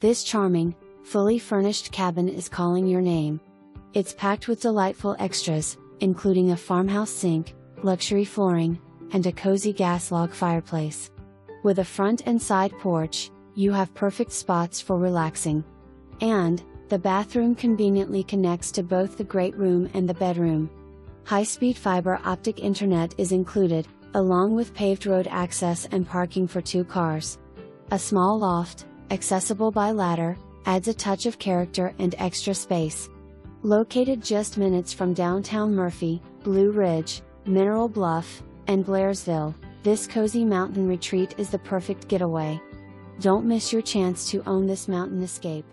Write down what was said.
This charming, fully furnished cabin is calling your name. It's packed with delightful extras, including a farmhouse sink, luxury flooring, and a cozy gas log fireplace. With a front and side porch, you have perfect spots for relaxing. And the bathroom conveniently connects to both the great room and the bedroom. High-speed fiber optic internet is included, along with paved road access and parking for 2 cars. A small loft, accessible by ladder, adds a touch of character and extra space. Located just minutes from downtown Murphy, Blue Ridge, Mineral Bluff, and Blairsville, this cozy mountain retreat is the perfect getaway. Don't miss your chance to own this mountain escape.